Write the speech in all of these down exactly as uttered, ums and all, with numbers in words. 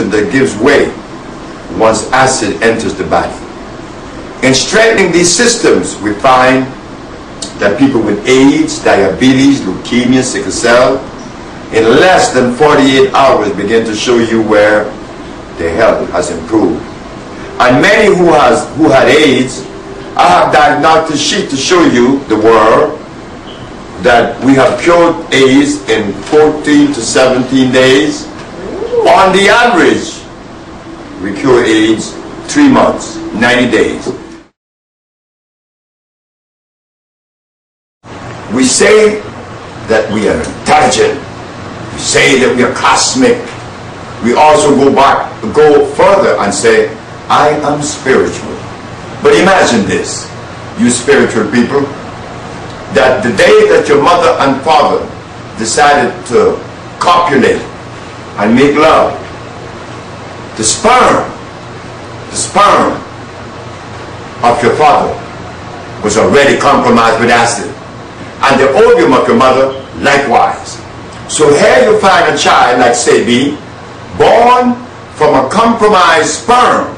system that gives way once acid enters the body. In strengthening these systems, we find that people with AIDS, diabetes, leukemia, sickle cell, in less than forty-eight hours begin to show you where their health has improved. And many who, has, who had AIDS, I have diagnostic sheet to show you, the world, that we have cured AIDS in fourteen to seventeen days. On the average, we cure AIDS three months, ninety days. We say that we are intelligent. We say that we are cosmic. We also go back, go further and say, I am spiritual. But imagine this, you spiritual people, that the day that your mother and father decided to copulate and make love, the sperm, the sperm of your father was already compromised with acid, and the ovum of your mother likewise. So here you find a child like Sebi, born from a compromised sperm,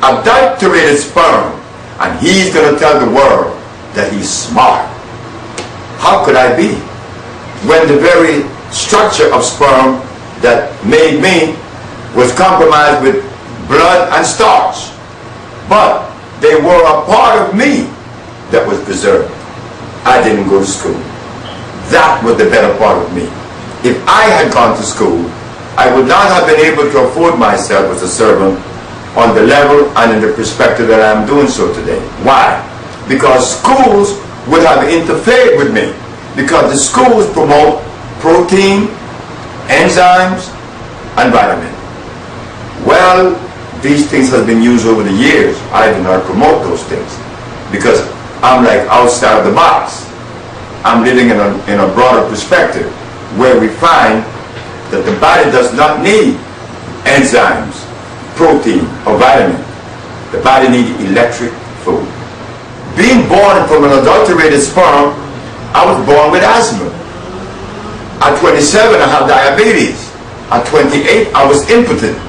adulterated sperm, and he's going to tell the world that he's smart. How could I be when the very structure of sperm that made me was compromised with blood and starch? But they were a part of me that was preserved. I didn't go to school. That was the better part of me. If I had gone to school, I would not have been able to afford myself as a servant on the level and in the perspective that I am doing so today. Why? Because schools would have interfered with me, because the schools promote protein, enzymes, and vitamin. Well, these things have been used over the years. I do not promote those things because I'm like outside of the box. I'm living in a, in a broader perspective where we find that the body does not need enzymes, protein, or vitamin. The body needs electric food. Being born from an adulterated sperm, I was born with asthma. At twenty-seven, I have diabetes. At twenty-eight, I was impotent.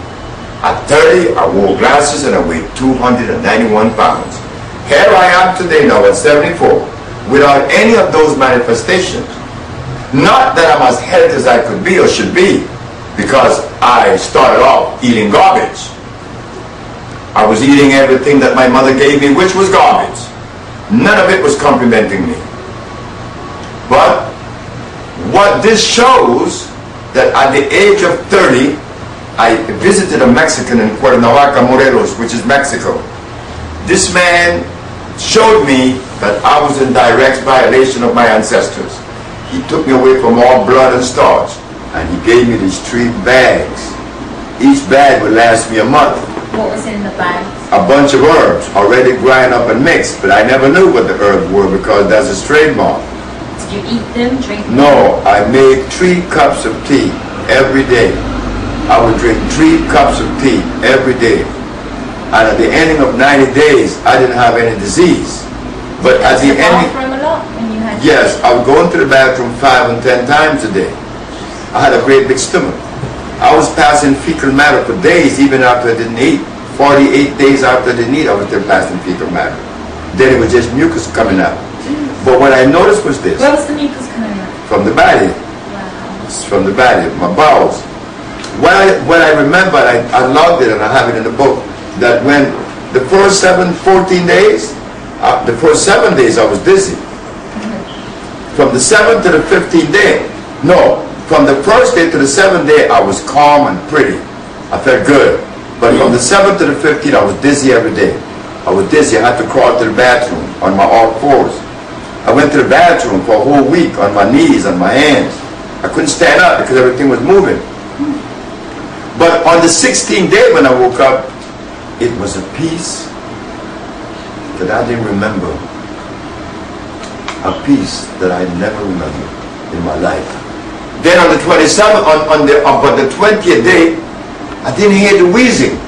At thirty, I wore glasses and I weighed two hundred ninety-one pounds. Here I am today now at seventy-four, without any of those manifestations. Not that I'm as healthy as I could be or should be, because I started off eating garbage. I was eating everything that my mother gave me, which was garbage. None of it was complimenting me. But what this shows, that at the age of thirty, I visited a Mexican in Cuernavaca, Morelos, which is Mexico. This man showed me that I was in direct violation of my ancestors. He took me away from all blood and starch, and he gave me these three bags. Each bag would last me a month. What was in the bags? A bunch of herbs, already grind up and mixed, but I never knew what the herbs were because that's his trademark. Did you eat them, drink them? No, I made three cups of tea every day. I would drink three cups of tea every day. And at the ending of ninety days, I didn't have any disease. But at the ending... Yes, I would go into the bathroom five and ten times a day. I had a great big stomach. I was passing fecal matter for days even after I didn't eat. forty-eight days after I didn't eat, I was still passing fecal matter. Then it was just mucus coming out. But what I noticed was this. Where was the mucus coming out? From the body. Wow. It's from the body, my bowels. What I, what I remember, I, I logged it and I have it in the book, that when the first seven, fourteen days, uh, the first seven days I was dizzy. Mm-hmm. From the seventh to the fifteenth day, no, from the first day to the seventh day, I was calm and pretty. I felt good. But mm-hmm. from the seventh to the fifteenth, I was dizzy every day. I was dizzy. I had to crawl to the bathroom on my all fours. I went to the bathroom for a whole week on my knees, on my hands. I couldn't stand up because everything was moving. But on the sixteenth day when I woke up, it was a peace that I didn't remember. A peace that I never remembered in my life. Then on the twenty-seventh, on, on the, on, on the twentieth day, I didn't hear the wheezing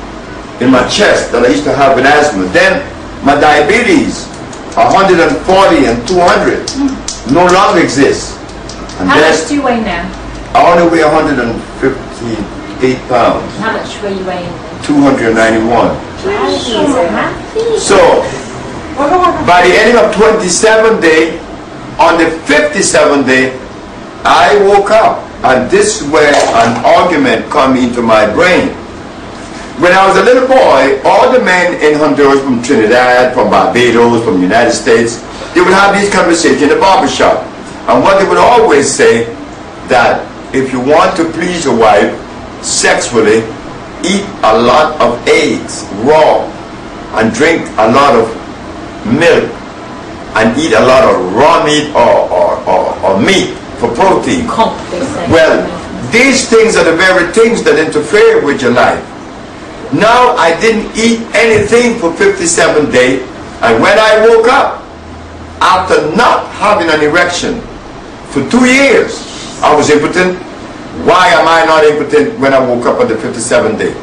in my chest that I used to have with asthma. Then my diabetes, one forty and two hundred, mm. no longer exists. And how much do you weigh now? I only weigh one fifty ninety-eight pounds. How much were you weighing? two hundred ninety-one. So, by the end of twenty-seventh day, on the fifty-seventh day, I woke up, and this is where an argument come into my brain. When I was a little boy, all the men in Honduras, from Trinidad, from Barbados, from the United States, they would have these conversations in the barbershop. And what they would always say, that if you want to please your wife sexually, eat a lot of eggs raw, and drink a lot of milk, and eat a lot of raw meat or, or, or, or meat for protein. Well, these things are the very things that interfere with your life. Now, I didn't eat anything for fifty-seven days, and when I woke up, after not having an erection for two years, I was impotent. Why am I not impotent when I woke up on the fifty-seventh day?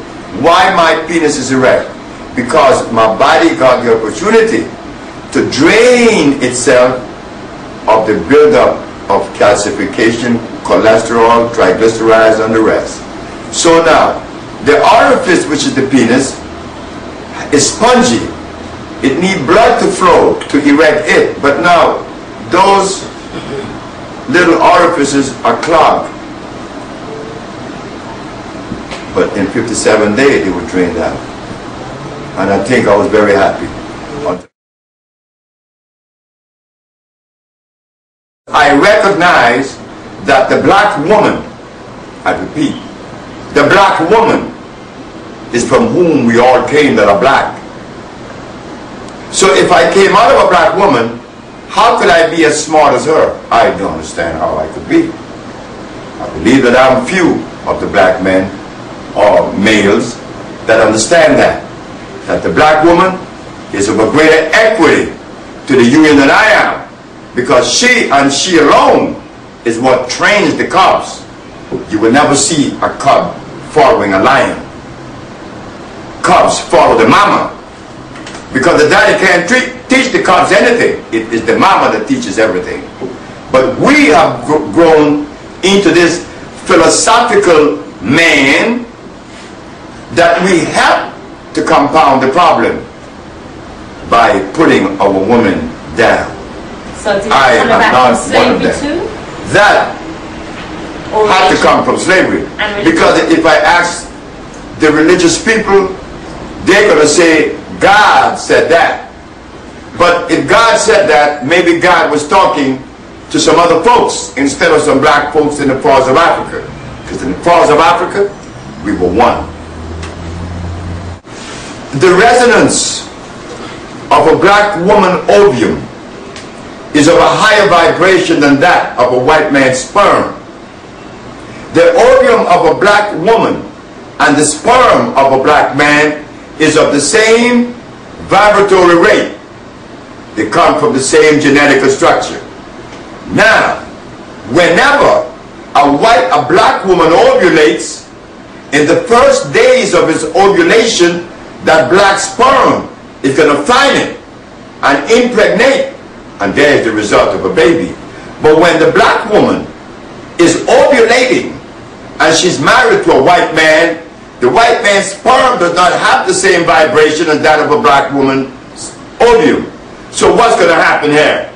Why my penis is erect? Because my body got the opportunity to drain itself of the buildup of calcification, cholesterol, triglycerides, and the rest. So now, the orifice, which is the penis, is spongy. It needs blood to flow to erect it. But now, those little orifices are clogged. But in fifty-seven days, they were drained out. And I think I was very happy. I recognize that the black woman, I repeat, the black woman is from whom we all came that are black. So if I came out of a black woman, how could I be as smart as her? I don't understand how I could be. I believe that I'm few of the black men or males that understand that. That the black woman is of a greater equity to the union than I am. Because she and she alone is what trains the cubs. You will never see a cub following a lion. Cubs follow the mama. Because the daddy can't treat teach the cubs anything. It is the mama that teaches everything. But we have gr grown into this philosophical man that we help to compound the problem by putting our woman down. So did I am not one of them. Too? That or had religion? To come from slavery. Because if I ask the religious people, they're going to say, God said that. But if God said that, maybe God was talking to some other folks instead of some black folks in the parts of Africa. Because in the parts of Africa, we were one. The resonance of a black woman ovum is of a higher vibration than that of a white man's sperm. The ovum of a black woman and the sperm of a black man is of the same vibratory rate. They come from the same genetic structure. Now, whenever a white, a black woman ovulates, in the first days of its ovulation, that black sperm is going to find it and impregnate, and there's the result of a baby. But when the black woman is ovulating and she's married to a white man, the white man's sperm does not have the same vibration as that of a black woman's ovum. So what's going to happen here?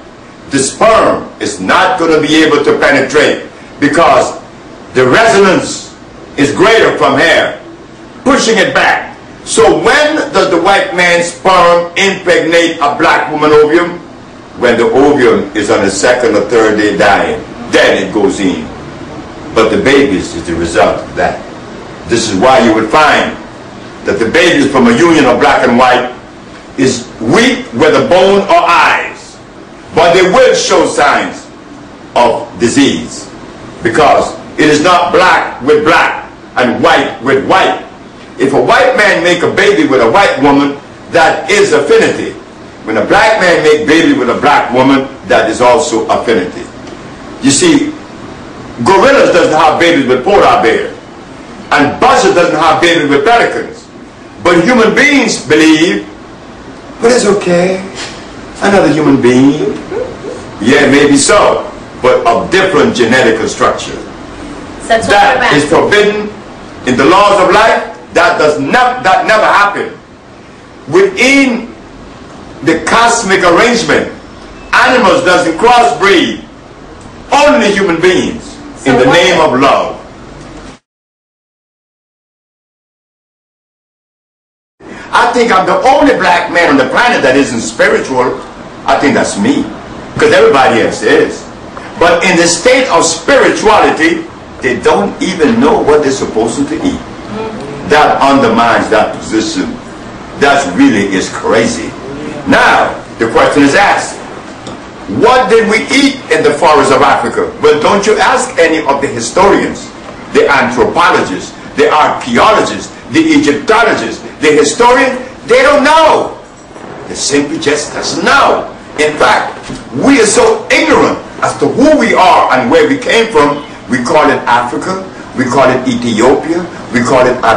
The sperm is not going to be able to penetrate because the resonance is greater from here, pushing it back. So when does the white man's sperm impregnate a black woman ovum? When the ovum is on the second or third day dying, then it goes in. But the babies is the result of that. This is why you would find that the babies from a union of black and white is weak, whether bone or eyes, but they will show signs of disease because it is not black with black and white with white. If a white man make a baby with a white woman, that is affinity. When a black man make baby with a black woman, that is also affinity. You see, gorillas doesn't have babies with polar bears, and buzzards doesn't have babies with pelicans, but human beings believe. But it's okay, another human being. Yeah, maybe so, but of different genetic structure. So that is forbidden in the laws of life, that does not, that never happened. Within the cosmic arrangement, animals doesn't crossbreed, only human beings, so in the name of love. I think I'm the only black man on the planet that isn't spiritual. I think that's me, because everybody else is. But in the state of spirituality, they don't even know what they're supposed to eat. That undermines that position. That really is crazy. Now, the question is asked, what did we eat in the forests of Africa? But don't you ask any of the historians, the anthropologists, the archaeologists, the Egyptologists, the historians. They don't know. They simply just doesn't know. In fact, we are so ignorant as to who we are and where we came from. We call it Africa, we call it Ethiopia, we call it Africa.